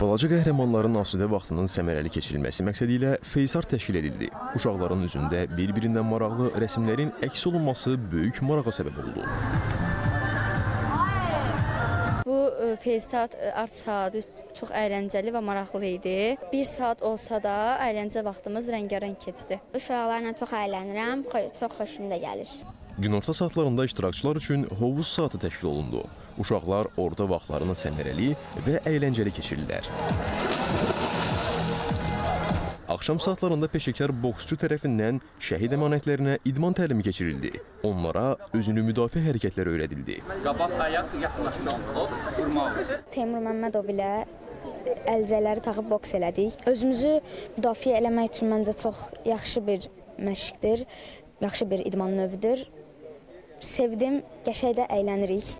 Balaca qəhrəmanların asudə vaxtının səmərəli keçirilməsi məqsədi ilə Feysar təşkil edildi. Uşaqların üzündə bir-birindən maraqlı rəsimlərin əks olunması böyük marağa səbəb oldu. Bu Feysar art saatı çox əyləncəli və maraqlı idi. Bir saat olsa da əyləncə vaxtımız rəngarəng keçdi. Uşaqlarla çox əylənirəm, çox xoşum da gəlir. Günorta saatlarında iştirakçılar üçün hovuz saatı təşkil olundu. Uşaqlar orada vaxtlarını səmərəli və əyləncəli keçirirlər. Axşam saatlarında peşəkar boksçu tərəfindən şəhid əmanətlərinə idman təlimi keçirildi. Onlara özünü müdafiə hərəkətləri öyrədildi. Teymur Məmmədov ilə əlcələri tağıb boks elədik. Özümüzü müdafiə eləmək üçün məncə çox yaxşı bir məşqdir, yaxşı bir idman növüdür. Sevdim, yaşayda əylənirik.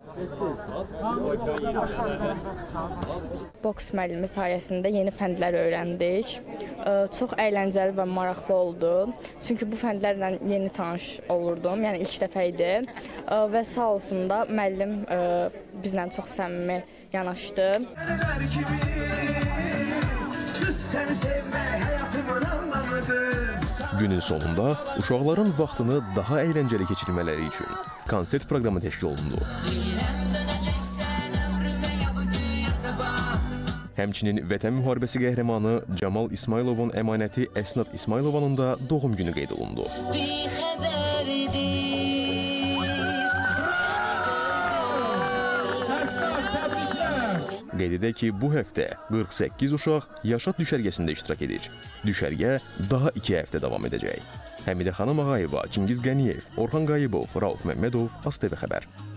Boks müəllimi sayəsində yeni fəndlər öyrəndik. Çox əyləncəli və maraqlı oldu. Çünki bu fəndlərlə yeni tanış olurdum, yəni ilk dəfə idi. Və sağ olsun da müəllim bizlə çox səmimi yanaşdı. Günün sonunda uşaqların vaxtını daha eğlenceli geçirmeleri için konsert programı teşkil olundu. Həmçinin Vətən Müharibəsi qəhrəmanı Cəmal İsmaylovun əmanəti Əsnad İsmaylovanın da doğum günü qeyd olundu. Qeyd edək ki, bu həftə 48 uşaq Yaşat düşərgəsində iştirak edir. Düşərgə daha 2 həftə davam edəcək. Hemide Hanım Ağayeva, Cingiz Orhan, Rauf Məmmədov, ASTV Xəbər.